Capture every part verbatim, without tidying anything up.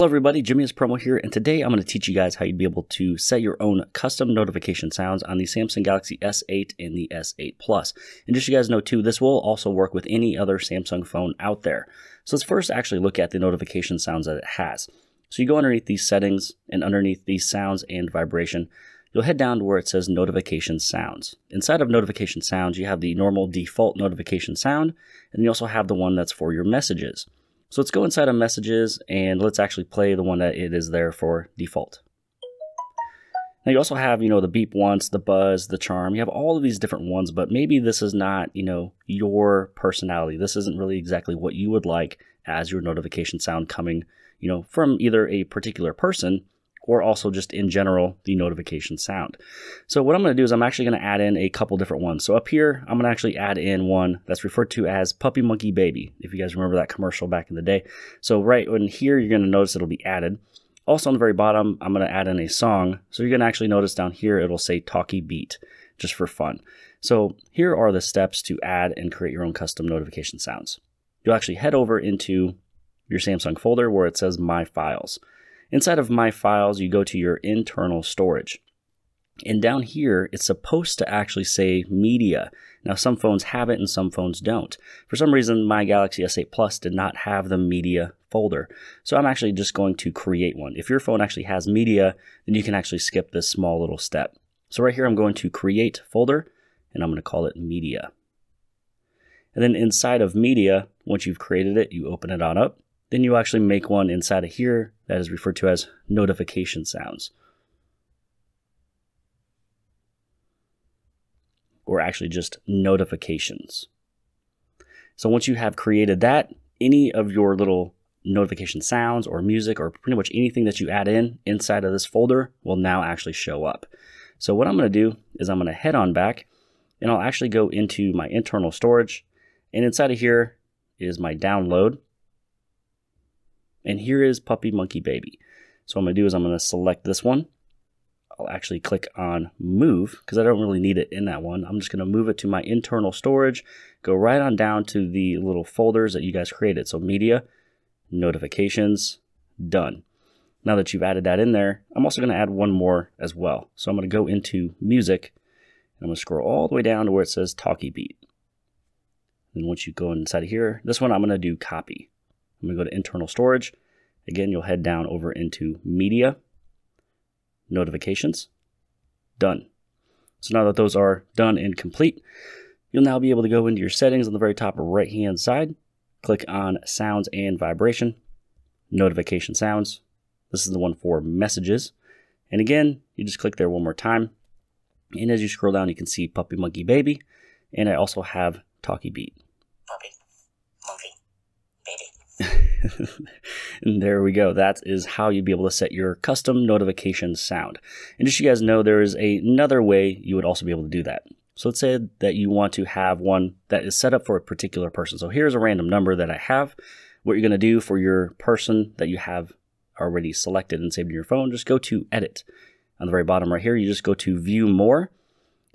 Hello everybody, Jimmy is Promo here, and today I'm going to teach you guys how you'd be able to set your own custom notification sounds on the Samsung Galaxy S eight and the S eight Plus. And just so you guys know too, this will also work with any other Samsung phone out there. So let's first actually look at the notification sounds that it has. So you go underneath these settings, and underneath these sounds and vibration, you'll head down to where it says notification sounds. Inside of notification sounds, you have the normal default notification sound, and you also have the one that's for your messages. So let's go inside of messages and let's actually play the one that it is there for default. Now you also have, you know, the beep once, the buzz, the charm. You have all of these different ones, but maybe this is not, you know, your personality. This isn't really exactly what you would like as your notification sound coming, you know, from either a particular person or also just in general, the notification sound. So what I'm going to do is I'm actually going to add in a couple different ones. So up here, I'm going to actually add in one that's referred to as Puppy Monkey Baby, if you guys remember that commercial back in the day. So right in here, you're going to notice it'll be added. Also on the very bottom, I'm going to add in a song. So you're going to actually notice down here, it'll say Talkie Beat, just for fun. So here are the steps to add and create your own custom notification sounds. You'll actually head over into your Samsung folder where it says My Files. Inside of My Files, you go to your internal storage. And down here, it's supposed to actually say Media. Now, some phones have it and some phones don't. For some reason, my Galaxy S eight Plus did not have the Media folder. So I'm actually just going to create one. If your phone actually has Media, then you can actually skip this small little step. So right here, I'm going to Create Folder, and I'm going to call it Media. And then inside of Media, once you've created it, you open it on up. Then you actually make one inside of here that is referred to as notification sounds. Or actually just notifications. So once you have created that, any of your little notification sounds or music or pretty much anything that you add in inside of this folder will now actually show up. So what I'm going to do is I'm going to head on back and I'll actually go into my internal storage, and inside of here is my download. And here is Puppy Monkey Baby. So what I'm going to do is I'm going to select this one. I'll actually click on Move because I don't really need it in that one. I'm just going to move it to my internal storage, go right on down to the little folders that you guys created. So Media, Notifications, Done. Now that you've added that in there, I'm also going to add one more as well. So I'm going to go into Music, and I'm going to scroll all the way down to where it says Talkie Beat. And once you go inside of here, this one I'm going to do Copy. I'm going to go to internal storage. Again, you'll head down over into Media, Notifications, Done. So now that those are done and complete, you'll now be able to go into your settings on the very top right hand side, click on Sounds and Vibration, Notification Sounds. This is the one for messages. And again, you just click there one more time. And as you scroll down, you can see Puppy Monkey Baby. And I also have Talkie Beat. Puppy. And there we go. That is how you'd be able to set your custom notification sound. And just so you guys know, there is another way you would also be able to do that. So let's say that you want to have one that is set up for a particular person. So here's a random number that I have. What you're going to do for your person that you have already selected and saved in your phone, just go to Edit. On the very bottom right here, you just go to View More.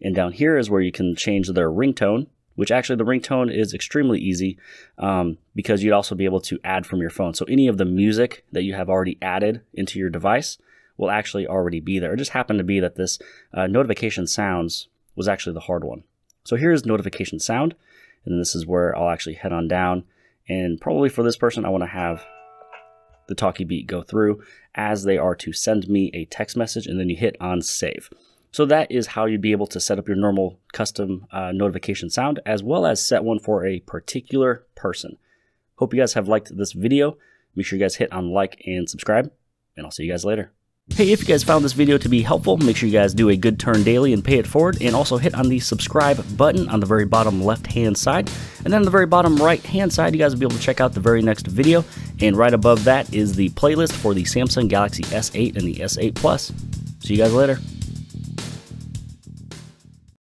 And down here is where you can change their ringtone, which actually the ringtone is extremely easy um, because you'd also be able to add from your phone. So any of the music that you have already added into your device will actually already be there. It just happened to be that this uh, notification sounds was actually the hard one. So here's notification sound, and this is where I'll actually head on down. And probably for this person, I want to have the Talkie Beat go through as they are to send me a text message, and then you hit on Save. So that is how you'd be able to set up your normal custom uh, notification sound, as well as set one for a particular person. Hope you guys have liked this video. Make sure you guys hit on like and subscribe, and I'll see you guys later. Hey, if you guys found this video to be helpful, make sure you guys do a good turn daily and pay it forward, and also hit on the subscribe button on the very bottom left-hand side. And then on the very bottom right-hand side, you guys will be able to check out the very next video. And right above that is the playlist for the Samsung Galaxy S eight and the S eight Plus. See you guys later.